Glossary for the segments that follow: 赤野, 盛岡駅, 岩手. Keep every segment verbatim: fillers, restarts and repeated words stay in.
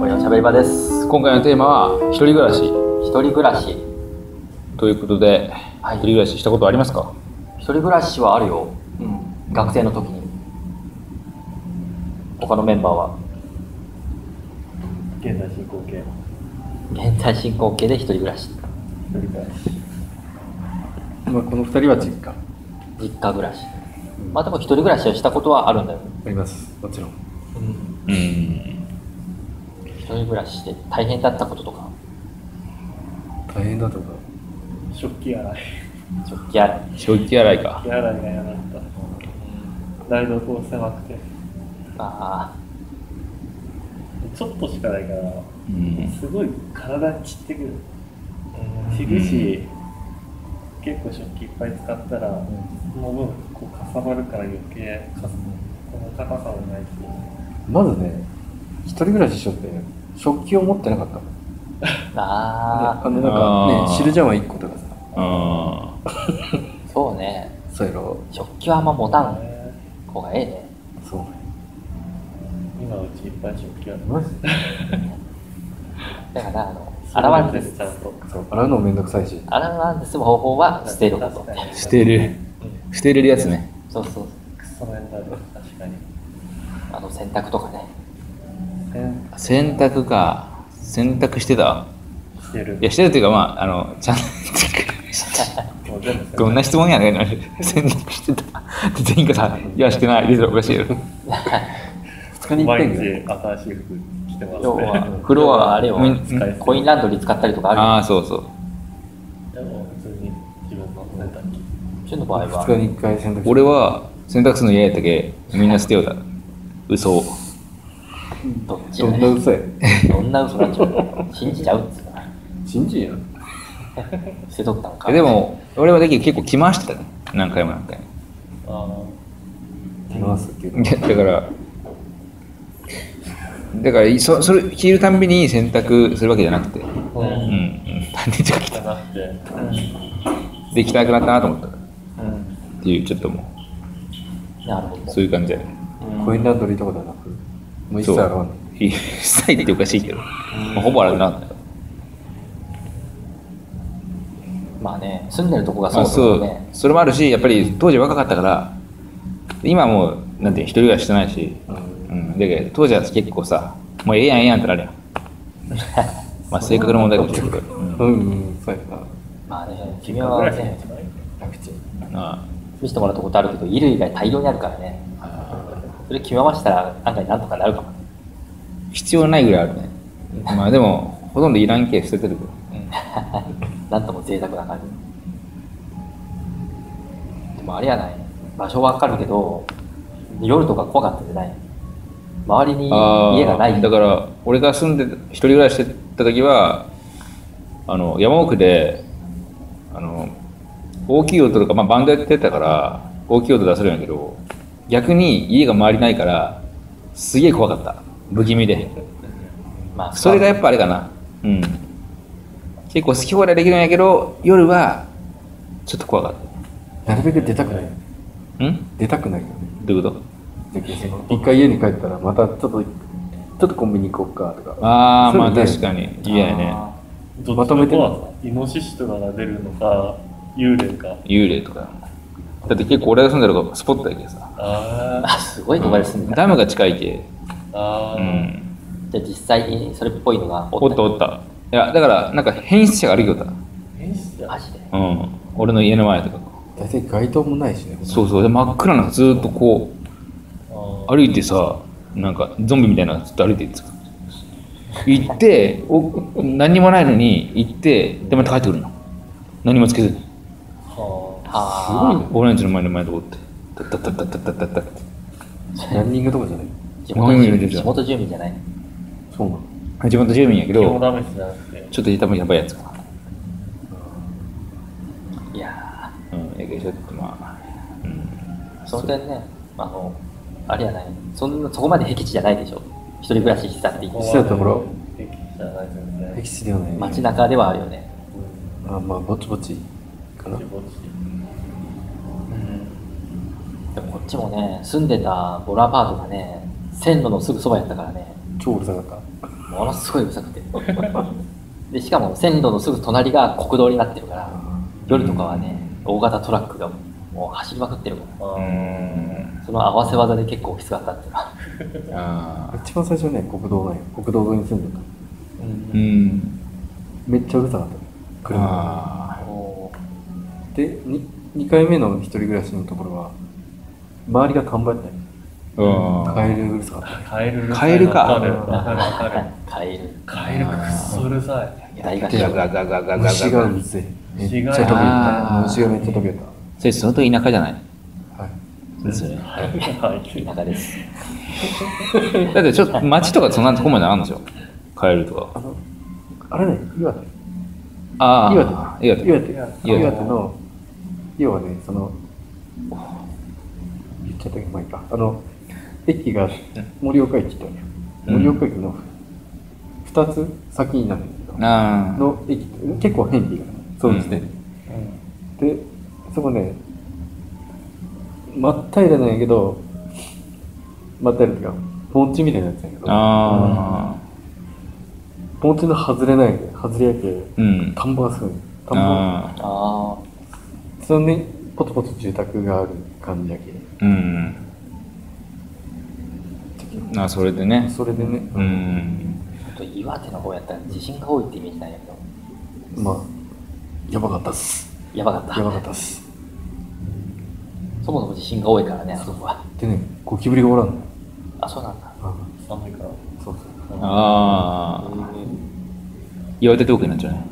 俺のしゃべり場です。今回のテーマは一人暮らし一人暮らしということで、はい、一人暮らししたことありますか？一人暮らしはあるよ、うん、学生の時に。他のメンバーは現在進行形現在進行形で一人暮らし一人暮らし、まあ、この二人は実家実家暮らし、うん、まあでも一人暮らしをしたことはあるんだよね。あります、もちろん、うん、うん一人暮らしして大変だったこととか。大変だとか。食器洗い。食器洗い。食器洗いか。食器洗いがやられた。台所狭くて。ああ。ちょっとしかないから、うん、すごい体散ってくる。散るし、結構食器いっぱい使ったら、その分こうかさばるから余計かさ、この高さもないし。まずね。一人暮らししようって食器を持ってなかったもん。ああのなんかね、汁玉いっことかさあそうね、そうやろ、食器はあんま持たん子がええね。そうね、今うちいっぱい食器あるマジだからあの洗わんです、ちゃんとそう洗うのもめんどくさいし、洗わんで済む方法は捨てること。捨てる捨てれるやつね。そうそう、クソめんどい。確かにあの洗濯とかね。洗濯か。洗濯してた？してる。いやしてるっていうか、まああのちゃんとどんな質問やねん。洗濯してたって全員がさ、いやしてない。おかしいよ。ふつかにいっかい新しい服着てますね。要はフロアあれをコインランドリー使ったりとかある。ああそうそう。でも普通に自分の洗濯機うちの場合はふつかにいっかい洗濯。俺は洗濯するの嫌やったけみんな捨てようだ。嘘。どっち、ね、どんな嘘やどんな嘘なんちゃう信じちゃうっつうか信じんやろ捨てとったんか。でも俺はできる結構来ましたね、何回も何回も。ああ来ますっていうだからだからそそれ着るたんびに洗濯するわけじゃなくて、うんうん単純に来たなって、うん、できたくなったなと思った、うん、っていうちょっともうなるほどそういう感じやね、うん、コインランドリーとかではなくもう一切洗わない。一切っておかしいけど、まあ、ほぼ洗うな。まあね、住んでるとこがそうですよね。それもあるし、やっぱり当時若かったから、今はもうなんて一人暮らししてないし、うんうん、当時は結構さ、もうええやんええやんってなるやん。まあ性格の問題かもしれないけど。うんうん、そうやな。まあね、君はね、楽ちん。見せてもらったことあるけど、衣類が大量にあるからね。それ決めましたら案外なんとかなるかも。必要ないぐらいあるね。まあでもほとんどいらん系捨ててるから、うん、なんとも贅沢な感じ。でもあれやない、場所はわかるけど夜とか怖かったんじゃない、周りに家がない。だから俺が住んで一人暮らししてた時はあの山奥であの大きい音とか、まあ、バンドやってたから大きい音出せるんやけど、逆に家が周りないからすげえ怖かった、不気味で。まあ、それがやっぱあれかな、うん、結構好き放題できるんやけど夜はちょっと怖かった。なるべく出たくない。ん出たくないよね。どういうこと？一回家に帰ったらまたちょっとちょっとコンビニ行こうかとか。ああまあ確かに嫌やね。まとめてイノシシとかが出るのか幽霊か。幽霊とかだって結構俺が住んでるとこスポットやけどさあすごいとこで住んでる、ダムが近いけ。あ、うん、じゃあ実際にそれっぽいのがおった。おったおった。いやだからなんか変質者が歩きよった。変質者マジで。うん俺の家の前とか大体街灯もないしね。そうそう真っ暗なのずっとこう歩いてさ、なんかゾンビみたいなのずっと歩いてるんですか行ってお何もないのに行ってでまた帰ってくるの、何もつけずに。はあ、すごいね。オレンジの前の前のとこってタッタッタッタッタッタッタッってランニングとかじゃない地元住民じゃない。そうなの地元住民やけどちょっと多分やばいやつかな、うん、いやーうんやけどちょっとまあ、うん、その点ねあのあれやない、そんなそこまで僻地じゃないでしょ一人暮らししたって言って。そうだところ僻地じゃないですね。僻地ではない、ね、街中ではあるよね、うん、あまあぼちぼちかな。ぼちぼちこっちもね、住んでたボロアパートがね、線路のすぐそばやったからね超うるさかった。ものすごいうるさくてでしかも線路のすぐ隣が国道になってるから夜とかはね大型トラックがもう走りまくってるから、うん、その合わせ技で結構きつかったっていうのは一番最初ね国道内国道沿いに住んでた、うんうん、めっちゃうるさかった車がで 2, にかいめの一人暮らしのところは周りが看板やったりカエルうるさかった。カエルカエルか。カエルカエルくっそうるさい。大学生ガガガガガガ。虫がうるせえ。虫が虫がめっちゃ飛び出た。それ相当田舎じゃない。はい。ですね。はい。田舎です。だってちょっと町とかそんなとこまであるんでしょ。カエルとか。あのあれね岩手。ああ岩手岩手岩手岩手の要はねその言っちゃったけどまあいいかあの。駅が盛岡駅と盛岡駅のふたつ先になるんですけど、うん、の駅結構変異がそうですね、うん、でそこねまったりだなんやけどまったりというかポンチみたいなやつやけどあ、うん、ポンチの外れない外れやけ、うん、田んぼがすごい田んぼああそのねポツポツ住宅がある感じやけ、うんああそれでねそれでねうんあと岩手の方やったら地震が多いってイメージなんやけどまあやばかったっすやばかったやばかったっすそもそも地震が多いからねあそこはでねゴキブリがおらんのあそうなんだ寒いからそうそうああ岩手トークになっちゃうね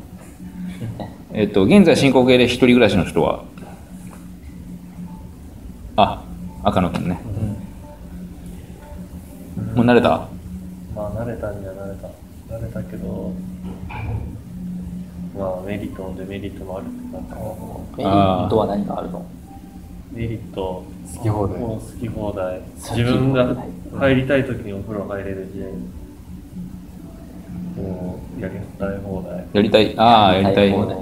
えっと現在進行形で一人暮らしの人はあ赤野くんね、うんもう慣れた？まあ慣れたんじゃ慣れた慣れたけどまあメリットもデメリットもあるって感じメリットは何があるの？メリット好き放題もう好き放題自分が入りたい時にお風呂入れる時代もうやりたい放題やりたいああやりたい放題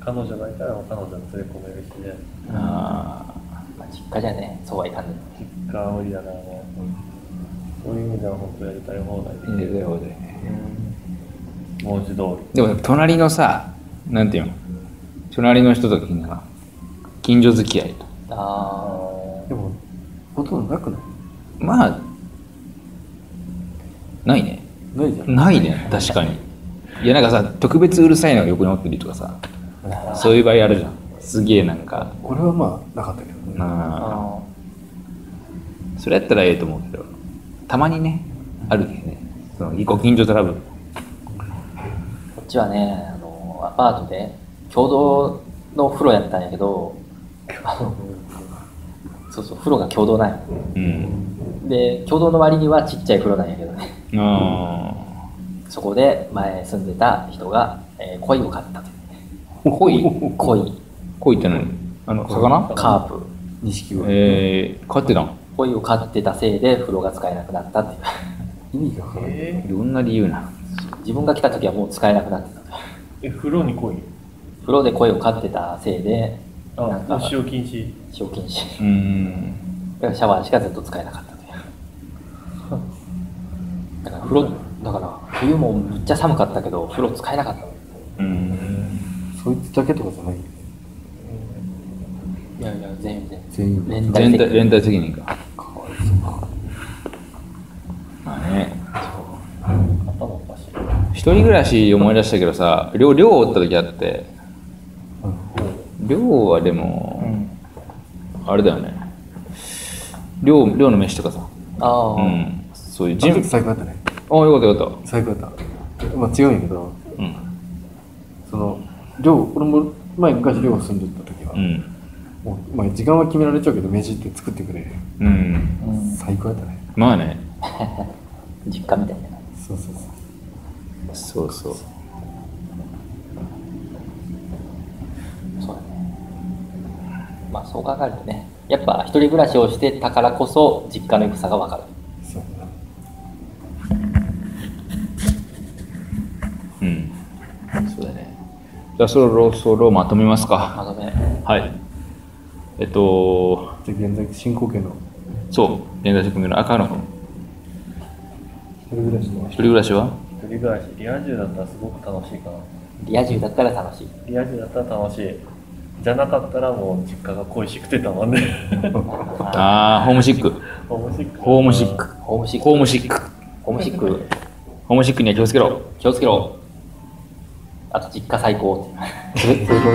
彼女がいたら彼女連れ込めるしねああ実家じゃねそうはいかんね実家は無理だなもう、うんそういう意味では本当やりたい放題できるようで、うん、文字通りでも隣のさなんていうの隣の人ときにな近所付き合いとあでもほとんどなくないまあないねないじゃんないね確かにいやなんかさ特別うるさいのが横におってるとかさそういう場合あるじゃんすげえなんか俺はまあなかったけどねああそれやったらええと思うけどたまにね、あるんですねそのご近所トラブルこっちはね、あのアパートで共同の風呂やったんやけどあのそうそう、風呂が共同なんや、うん、で、共同の割にはちっちゃい風呂なんやけどねあそこで前住んでた人が、えー、鯉を飼ったというね鯉鯉って何？あの魚？カープ錦鯉、えー、飼ってたの鯉を飼ってたせいで風呂が使えなくなったっていう意味がわからない、えー、いろんな理由な自分が来た時はもう使えなくなってたえ風呂に鯉風呂で鯉を飼ってたせいでなんか使用禁止使用禁止うんだからシャワーしかずっと使えなかったというだから風呂だから冬もめっちゃ寒かったけど風呂使えなかったうんそいつだけとかじゃないいやいや全員全員連帯責任連帯責任かまあね、そう一人暮らし思い出したけどさ寮寮をおった時あって、うん、寮はでも、うん、あれだよね寮寮の飯とかさあ、うん、そういうジムあの時最高だったねああよかったよかった最高だったまあ強いんだけど、うん、その寮俺も前昔寮住んでた時は、うん、もうまあ時間は決められちゃうけど飯って作ってくれる、うんうん、最高だったねまあね実家みたいなそうそうそうそうそうそうだねまあそう考えるとねやっぱ一人暮らしをしてたからこそ実家の良さが分かるそうだねうんそうだねじゃあそろそろまとめますかまとめはいえっと現在進行形のそう現在進行形の赤野君一人暮らしは一人暮らしは一人暮らし、リア充だったらすごく楽しいかな。リア充だったら楽しい。リア充だったら楽しい。じゃなかったらもう実家が恋しくてたまんね。ああ、ホームシック。ホームシック。ホームシック。ホームシック。ホームシック。ホームシック。ホームシックには気をつけろ。気をつけろ。あと実家最高。それそれそれそれ。